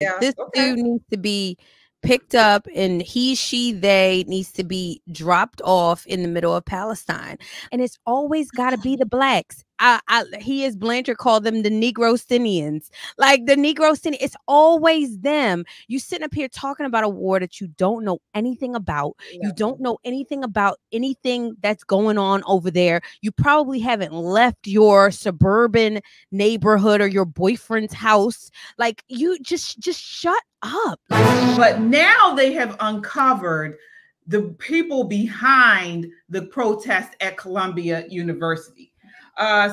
Yeah, this dude needs to be picked up, and he, she, they needs to be dropped off in the middle of Palestine. And it's always got to be the blacks. He as Blanchard called them, the Negro-Sinians. Like the Negro-Sinians, it's always them. You sitting up here talking about a war that you don't know anything about. Yeah. You don't know anything about anything that's going on over there. You probably haven't left your suburban neighborhood or your boyfriend's house. Like you just shut up. But now they have uncovered the people behind the protest at Columbia University.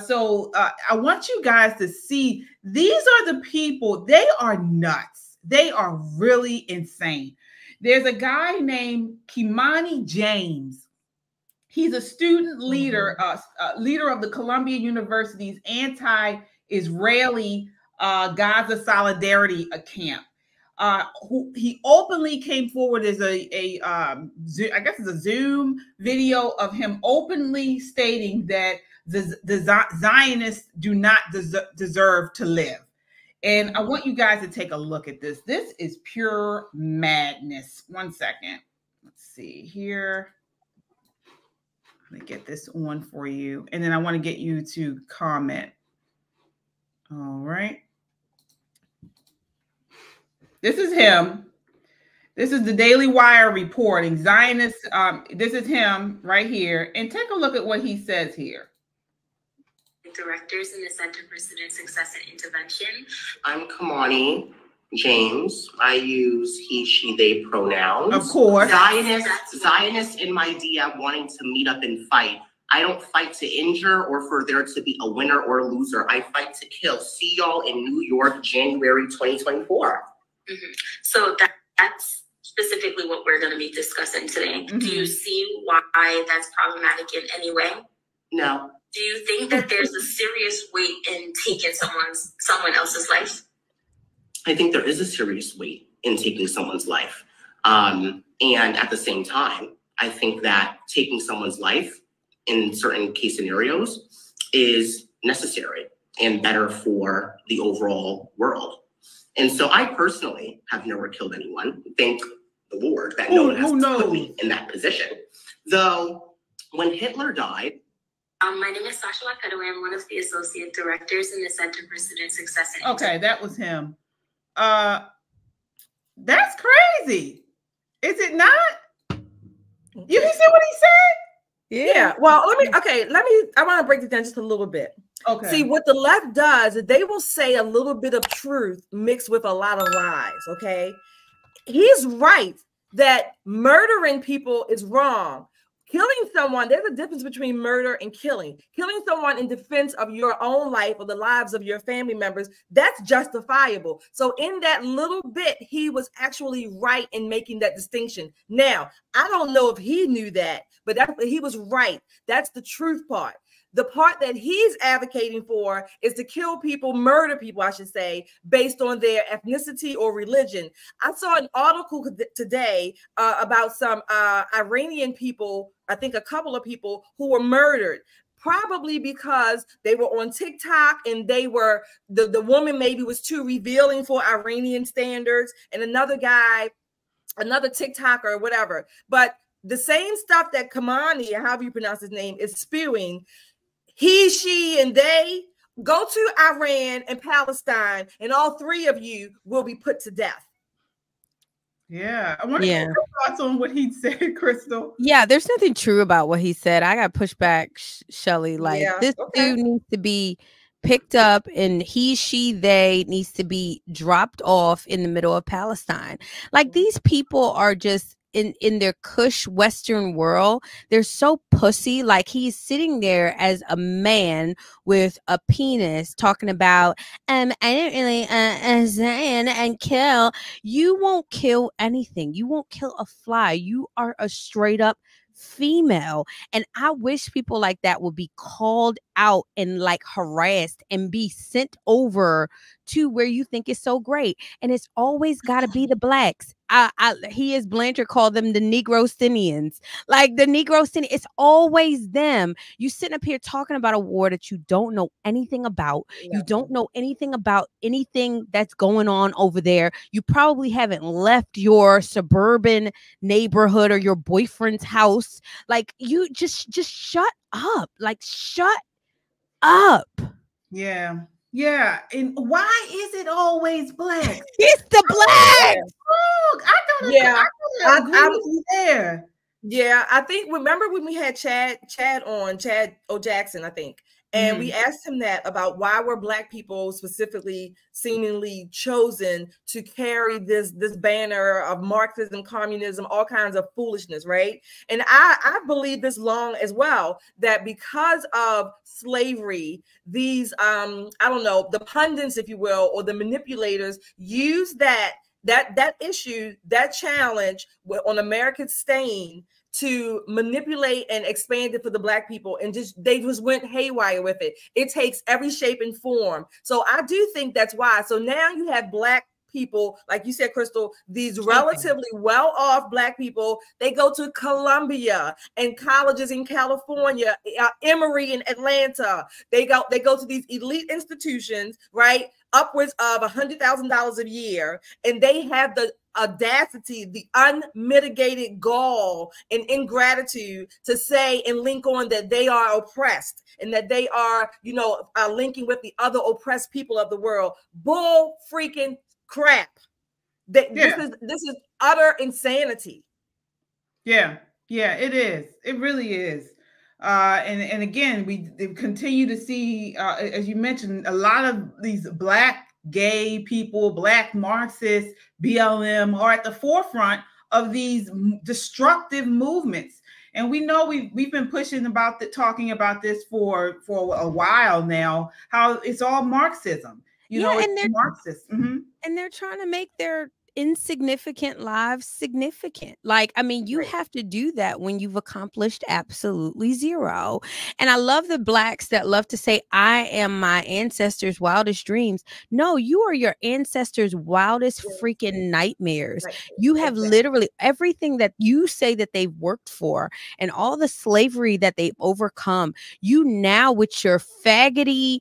So I want you guys to see, these are the people, they are nuts. They are really insane. There's a guy named Khymani James. He's a student leader, leader of the Columbia University's anti-Israeli Gaza Solidarity Encampment. He openly came forward. There's I guess it's a Zoom video of him openly stating that the Zionists do not deserve to live. And I want you guys to take a look at this. This is pure madness. One second. Let's see here. Let me get this on for you. And then I want to get you to comment. All right. This is him. This is the Daily Wire reporting. Zionists, this is him right here. And take a look at what he says here. Directors in the Center for Student Success and Intervention. I'm Khymani James. I use he, she, they pronouns. Of course. Zionists in my DM wanting to meet up and fight. I don't fight to injure or for there to be a winner or a loser. I fight to kill. See y'all in New York, January 2024. Mm-hmm. So that's specifically what we're going to be discussing today. Mm-hmm. Do you see why that's problematic in any way? No. Do you think that there's a serious weight in taking someone else's life? I think there is a serious weight in taking someone's life. And at the same time, I think that taking someone's life in certain case scenarios is necessary and better for the overall world. And so I personally have never killed anyone. Thank the Lord that no one has put me in that position. Though when Hitler died, my name is Sasha LaCadaway. I'm one of the associate directors in the Center for Student Success. Okay, that was him. That's crazy. Is it not? You can see what he said? Yeah. Well, I want to break it down just a little bit. Okay. See, what the left does, they will say a little bit of truth mixed with a lot of lies, okay? He's right that murdering people is wrong. Killing someone, there's a difference between murder and killing. Killing someone in defense of your own life or the lives of your family members, that's justifiable. So in that little bit, he was actually right in making that distinction. Now, I don't know if he knew that, but he was right. That's the truth part. The part that he's advocating for is to kill people, murder people, I should say, based on their ethnicity or religion. I saw an article today about some Iranian people, I think a couple of people who were murdered, probably because they were on TikTok and they were, the woman maybe was too revealing for Iranian standards, and another guy, another TikToker or whatever. But the same stuff that Khymani, however you pronounce his name, is spewing, he, she, and they, go to Iran and Palestine, and all three of you will be put to death. Yeah. I wonder your thoughts on what he said, Crystal. Yeah, there's nothing true about what he said. I got pushed back, Shelly. Like, this dude needs to be picked up, and he, she, they needs to be dropped off in the middle of Palestine. Like, these people are just in their cush Western world, they're so pussy. Like, he's sitting there as a man with a penis talking about, I didn't really Zion and kill. You won't kill anything. You won't kill a fly. You are a straight up female. And I wish people like that would be called out and like harassed and be sent over to where you think is so great. And it's always got to be the blacks. He is Blanchard called them the Negro-Sinians. Like the Negro-Sinians, it's always them. You sitting up here talking about a war that you don't know anything about. Yeah. You don't know anything about anything that's going on over there. You probably haven't left your suburban neighborhood or your boyfriend's house. Like you just shut up. Like shut up. Yeah. Yeah, and why is it always black? It's the black. Look, I don't know. Yeah, I was there. Yeah, I think. Remember when we had Chad on, Chad O'Jackson, I think, and we asked him that about why were black people specifically seemingly chosen to carry this banner of Marxism, communism, all kinds of foolishness, right? And I believe this long as well, that because of slavery, these, I don't know, the pundits, if you will, or the manipulators use that issue, that challenge on American stain to manipulate and expand it for the black people, and they just went haywire with it. It takes every shape and form. So I do think that's why. So now you have black people, like you said, Crystal, these relatively well-off black people, they go to Columbia and colleges in California, Emory in Atlanta. They go to these elite institutions, right? Upwards of $100,000 a year, and they have the audacity, the unmitigated gall and ingratitude to say and link on that they are oppressed and that they are, you know, linking with the other oppressed people of the world. Bull freaking crap. This is utter insanity. Yeah, it is. It really is. And again, we continue to see, as you mentioned, a lot of these black gay people, black Marxists, BLM are at the forefront of these destructive movements. And we know we've been pushing about talking about this for a while now, how it's all Marxism, you know, and it's Marxist. And they're trying to make their insignificant lives significant. Like, I mean, you have to do that when you've accomplished absolutely zero. And I love the blacks that love to say, I am my ancestors' wildest dreams. No, you are your ancestors' wildest freaking nightmares. You have literally everything that you say that they've worked for and all the slavery that they've overcome. You now with your faggoty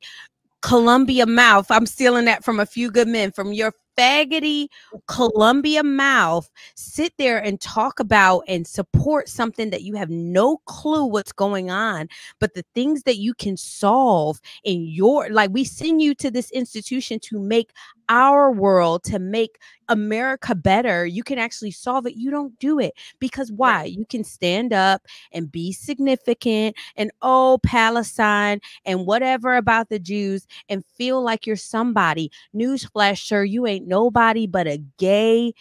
Columbia mouth, I'm stealing that from A Few Good Men, from your faggoty Columbia mouth, sit there and talk about and support something that you have no clue what's going on. But the things that you can solve in your, like, we send you to this institution to make our world, to make America better. You can actually solve it. You don't do it because why? You can stand up and be significant and oh, Palestine and whatever about the Jews and feel like you're somebody. Newsflash, sir, you ain't nobody but a gay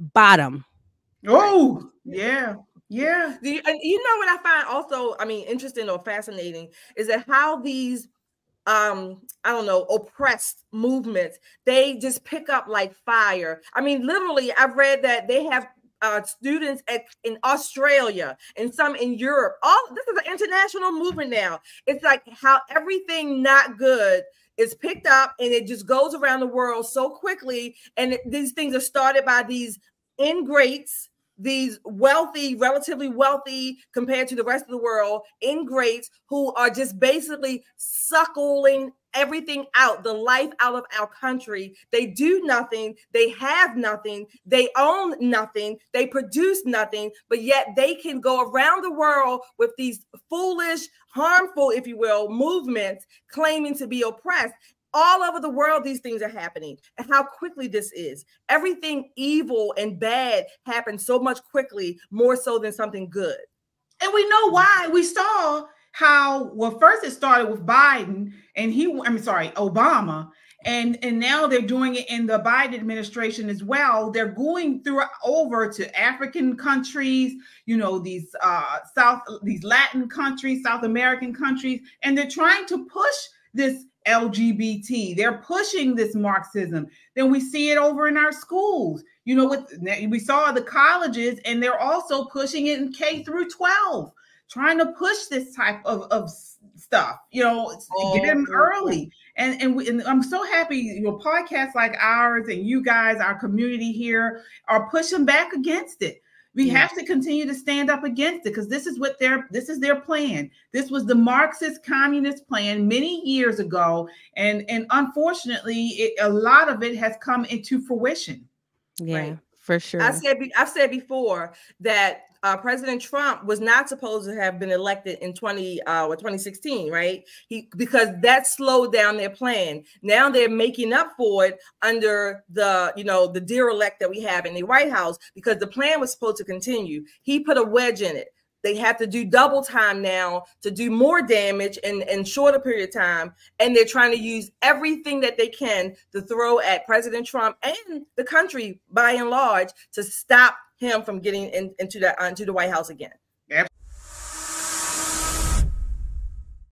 bottom. Oh, yeah. Yeah. And you know what I find also, I mean, interesting or fascinating is that how these I don't know, oppressed movements, they just pick up like fire. I mean, literally, I've read that they have students in Australia and some in Europe. This is an international movement now. It's like how everything not good is picked up and it just goes around the world so quickly. And these things are started by these ingrates, these wealthy, relatively wealthy compared to the rest of the world, ingrates who are just basically suckling everything out, the life out of our country. They do nothing. They have nothing. They own nothing. They produce nothing, but yet they can go around the world with these foolish, harmful, if you will, movements claiming to be oppressed. All over the world, these things are happening, and how quickly this is. Everything evil and bad happens so much quickly, more so than something good. And we know why. We saw how, well, first it started with Biden and Obama. And now they're doing it in the Biden administration as well. They're going over to African countries, you know, these Latin countries, South American countries, and they're trying to push this LGBT. They're pushing this Marxism. Then we see it over in our schools. You know, we saw the colleges, and they're also pushing it in K through 12, trying to push this type of stuff, you know, get in early. And I'm so happy your podcasts like ours and you guys, our community here, are pushing back against it. We have to continue to stand up against it, because this is what their plan. This was the Marxist communist plan many years ago. And unfortunately, a lot of it has come into fruition. Yeah, right? For sure. I've said before that President Trump was not supposed to have been elected in 2016, right? Because that slowed down their plan. Now they're making up for it under the, you know, the derelict that we have in the White House, because the plan was supposed to continue. He put a wedge in it. They have to do double time now to do more damage in shorter period of time. And they're trying to use everything that they can to throw at President Trump and the country by and large to stop him from getting into the White House again. Yep.